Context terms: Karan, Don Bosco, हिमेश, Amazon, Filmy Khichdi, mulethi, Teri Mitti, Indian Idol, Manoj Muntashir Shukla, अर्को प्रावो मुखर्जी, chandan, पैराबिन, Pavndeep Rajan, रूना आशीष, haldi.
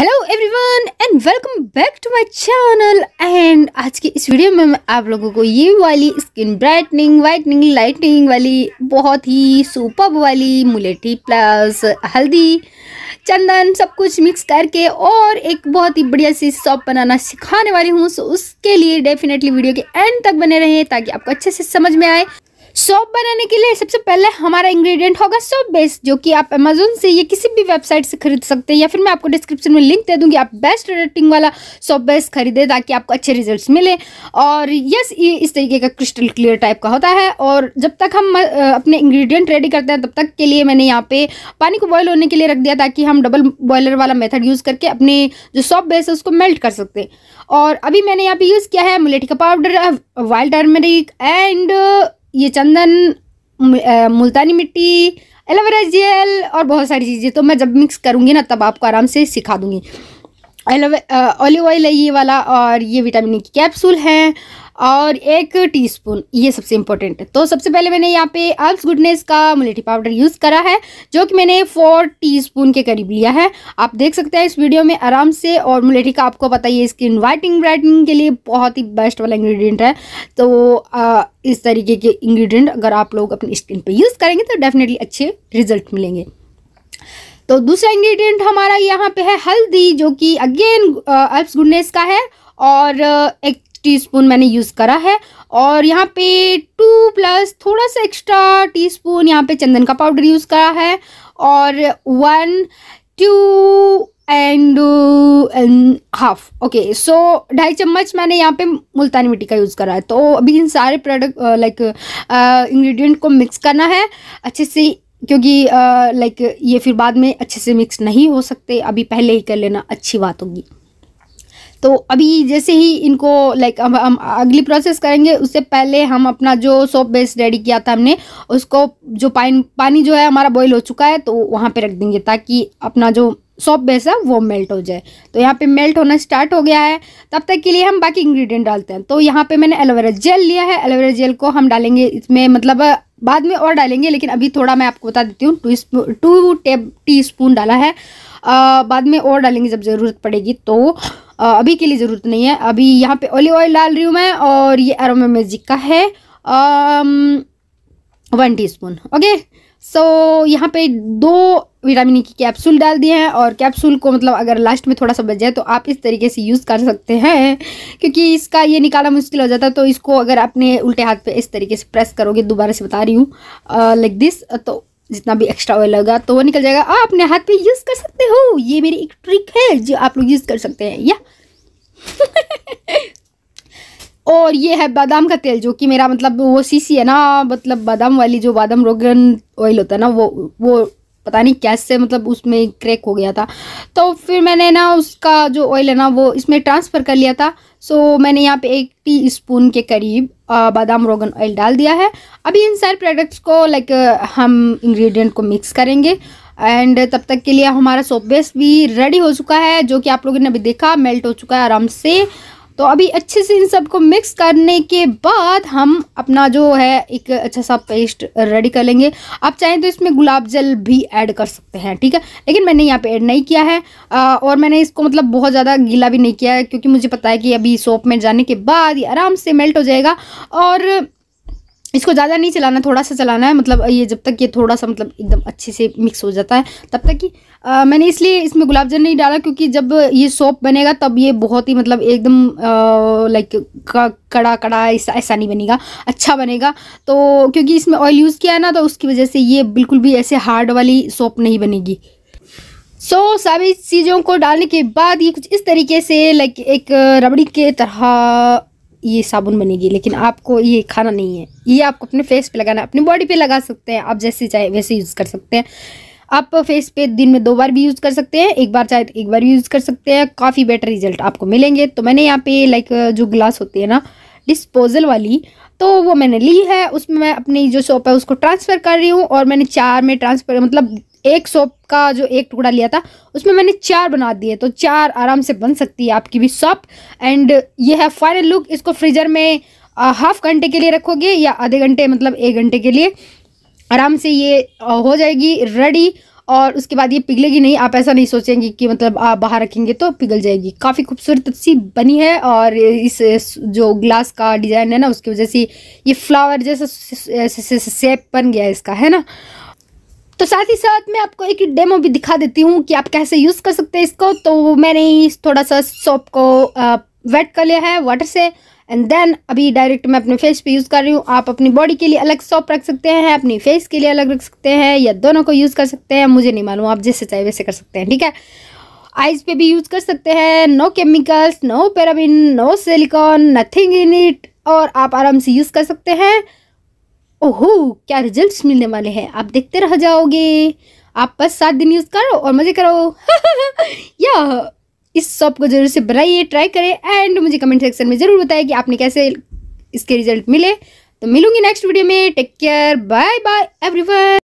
Hello everyone and welcome back to my channel. And आज की इस वीडियो में मैं आप लोगों को ये वाली स्किन ब्राइटनिंग वाइटनिंग लाइटनिंग वाली बहुत ही सुपर्ब वाली मुलेठी प्लस हल्दी चंदन सब कुछ मिक्स करके और एक बहुत ही बढ़िया सी सॉप बनाना सिखाने वाली हूँ। सो उसके लिए डेफिनेटली वीडियो के एंड तक बने रहें ताकि आपको अच्छे से समझ में आए। सॉप बनाने के लिए सबसे पहले हमारा इंग्रेडिएंट होगा सॉप बेस, जो कि आप अमेजोन से या किसी भी वेबसाइट से खरीद सकते हैं, या फिर मैं आपको डिस्क्रिप्शन में लिंक दे दूंगी। आप बेस्ट रेटिंग वाला सॉप बेस खरीदें ताकि आपको अच्छे रिजल्ट्स मिले। और यस, ये इस तरीके का क्रिस्टल क्लियर टाइप का होता है। और जब तक हम अपने इंग्रेडिएंट रेडी करते हैं तब तक के लिए मैंने यहाँ पे पानी को बॉयल होने के लिए रख दिया ताकि हम डबल बॉयलर वाला मेथड यूज़ करके अपने जो सॉप बेस है उसको मेल्ट कर सकते। और अभी मैंने यहाँ पर यूज़ किया है मुलेठी का पाउडर, वाइल्ड टर्मरिक एंड ये चंदन, मुल्तानी मिट्टी, एलोवेरा जेल और बहुत सारी चीज़ें। तो मैं जब मिक्स करूँगी ना तब आपको आराम से सिखा दूँगी। ऑलिव ऑयल है ये वाला, और ये विटामिन ई की कैप्सूल है, और एक टीस्पून, ये सबसे इम्पोर्टेंट है। तो सबसे पहले मैंने यहाँ पे अल्प्स गुडनेस का मुलेठी पाउडर यूज़ करा है, जो कि मैंने 4 टीस्पून के करीब लिया है। आप देख सकते हैं इस वीडियो में आराम से। और मुलेठी का आपको पता ही है स्किन वाइटनिंग ब्राइटनिंग के लिए बहुत ही बेस्ट वाला इंग्रेडिएंट है। तो इस तरीके के इंग्रेडिएंट अगर आप लोग अपनी स्किन पर यूज़ करेंगे तो डेफिनेटली अच्छे रिजल्ट मिलेंगे। तो दूसरा इंग्रेडिएंट हमारा यहाँ पे है हल्दी, जो कि अगेन अल्प्स गुडनेस का है, और 1 टीस्पून मैंने यूज़ करा है। और यहाँ पे 2+ थोड़ा सा एक्स्ट्रा टीस्पून यहाँ पे चंदन का पाउडर यूज़ करा है, और 1 2 and 1/2, ओके। सो 2.5 चम्मच मैंने यहाँ पे मुल्तानी मिट्टी का यूज़ करा है। तो अभी इन सारे प्रोडक्ट इंग्रेडिएंट को मिक्स करना है अच्छे से, क्योंकि ये फिर बाद में अच्छे से मिक्स नहीं हो सकते, अभी पहले ही कर लेना अच्छी बात होगी। तो अभी जैसे ही इनको हम अगली प्रोसेस करेंगे, उससे पहले हम अपना जो सॉप बेस रेडी किया था हमने उसको, जो पानी जो है हमारा बॉईल हो चुका है, तो वहाँ पे रख देंगे ताकि अपना जो सॉप बेस है वो मेल्ट हो जाए। तो यहाँ पे मेल्ट होना स्टार्ट हो गया है, तब तक के लिए हम बाकी इंग्रेडिएंट डालते हैं। तो यहाँ पे मैंने एलोवेरा जेल लिया है, एलोवेरा जेल को हम डालेंगे इसमें, मतलब बाद में और डालेंगे, लेकिन अभी थोड़ा मैं आपको बता देती हूँ। 2 टीस्पून डाला है, बाद में और डालेंगे जब ज़रूरत पड़ेगी, तो अभी के लिए ज़रूरत नहीं है। अभी यहाँ पे ऑलिव ऑयल डाल रही हूँ मैं, और ये एरोमा मैजिक का है 1 टीस्पून, ओके। सो यहाँ पे 2 विटामिन ई की कैप्सूल डाल दिए हैं, और कैप्सूल को मतलब अगर लास्ट में थोड़ा सा बच जाए तो आप इस तरीके से यूज़ कर सकते हैं, क्योंकि इसका ये निकालना मुश्किल हो जाता है। तो इसको अगर आपने उल्टे हाथ पे इस तरीके से प्रेस करोगे, दोबारा से बता रही हूँ, लाइक दिस, तो जितना भी एक्स्ट्रा ऑयल होगा तो वो निकल जाएगा। आप अपने हाथ पे यूज़ कर सकते हो, ये मेरी एक ट्रिक है जो आप लोग यूज़ कर सकते हैं, या और ये है बादाम का तेल, जो कि मेरा मतलब वो सीसी है ना, मतलब बादाम वाली जो बादाम रोगन ऑयल होता है ना, वो पता नहीं कैसे मतलब उसमें क्रैक हो गया था, तो फिर मैंने ना उसका जो ऑयल है ना वो इसमें ट्रांसफ़र कर लिया था। सो मैंने यहाँ पे 1 टीस्पून के करीब बादाम रोगन ऑयल डाल दिया है। अभी इन सारे प्रोडक्ट्स को हम इंग्रेडिएंट को मिक्स करेंगे, एंड तब तक के लिए हमारा सॉप बेस भी रेडी हो चुका है, जो कि आप लोगों ने अभी देखा मेल्ट हो चुका है आराम से। तो अभी अच्छे से इन सबको मिक्स करने के बाद हम अपना जो है एक अच्छा सा पेस्ट रेडी कर लेंगे। आप चाहें तो इसमें गुलाब जल भी ऐड कर सकते हैं, ठीक है, लेकिन मैंने यहाँ पे ऐड नहीं किया है। और मैंने इसको मतलब बहुत ज़्यादा गीला भी नहीं किया है, क्योंकि मुझे पता है कि अभी सोप में जाने के बाद ये आराम से मेल्ट हो जाएगा। और इसको ज़्यादा नहीं चलाना, थोड़ा सा चलाना है, मतलब ये जब तक ये थोड़ा सा मतलब एकदम अच्छे से मिक्स हो जाता है तब तक कि मैंने इसलिए इसमें गुलाब जल नहीं डाला, क्योंकि जब ये सॉप बनेगा तब ये बहुत ही मतलब एकदम कड़ा कड़ा ऐसा नहीं बनेगा, अच्छा बनेगा। तो क्योंकि इसमें ऑयल यूज़ किया है ना, तो उसकी वजह से ये बिल्कुल भी ऐसे हार्ड वाली सॉप नहीं बनेगी। सो सभी चीज़ों को डालने के बाद ये कुछ इस तरीके से एक रबड़ी के तरह ये साबुन बनेगी, लेकिन आपको ये खाना नहीं है, ये आपको अपने फेस पे लगाना है, अपनी बॉडी पे लगा सकते हैं। आप जैसे चाहे वैसे यूज़ कर सकते हैं। आप फेस पे दिन में 2 बार भी यूज़ कर सकते हैं, एक बार चाहे एक बार भी यूज़ कर सकते हैं, काफ़ी बेटर रिजल्ट आपको मिलेंगे। तो मैंने यहाँ पे जो ग्लास होती है ना डिस्पोजल वाली, तो वो मैंने ली है, उसमें मैं अपनी जो सोप है उसको ट्रांसफ़र कर रही हूँ। और मैंने 4 में ट्रांसफ़र, मतलब एक सोप का जो 1 टुकड़ा लिया था उसमें मैंने 4 बना दिए, तो 4 आराम से बन सकती है आपकी भी सॉप। एंड ये है फाइनल लुक। इसको फ्रीजर में 1/2 घंटे के लिए रखोगे या आधे घंटे, मतलब 1 घंटे के लिए आराम से ये हो जाएगी रेडी। और उसके बाद ये पिघलेगी नहीं, आप ऐसा नहीं सोचेंगे कि मतलब आप बाहर रखेंगे तो पिघल जाएगी। काफ़ी खूबसूरत सी बनी है और इस जो ग्लास का डिज़ाइन है ना उसकी वजह से ये फ्लावर जैसा शेप बन गया इसका, है ना। तो साथ ही साथ मैं आपको एक डेमो भी दिखा देती हूँ कि आप कैसे यूज़ कर सकते हैं इसको। तो मैंने थोड़ा सा सोप को वेट कर लिया है वाटर से एंड देन अभी डायरेक्ट मैं अपने फेस पे यूज़ कर रही हूँ। आप अपनी बॉडी के लिए अलग सोप रख सकते हैं, अपनी फेस के लिए अलग रख सकते हैं, या दोनों को यूज़ कर सकते हैं, मुझे नहीं मालूम, आप जैसे चाहे वैसे कर सकते हैं, ठीक है। आइज़ पे भी यूज़ कर सकते हैं, no chemicals, no पैराबिन, no silicone, nothing in it, और आप आराम से यूज़ कर सकते हैं। ओहो, क्या रिजल्ट्स मिलने वाले हैं, आप देखते रह जाओगे। आप बस 7 दिन यूज़ करो और मज़े करो। या इस सॉप को ज़रूर से बनाइए, ट्राई करें एंड मुझे कमेंट सेक्शन में ज़रूर बताएं कि आपने कैसे इसके रिजल्ट मिले। तो मिलूंगी नेक्स्ट वीडियो में, take care, bye bye everyone.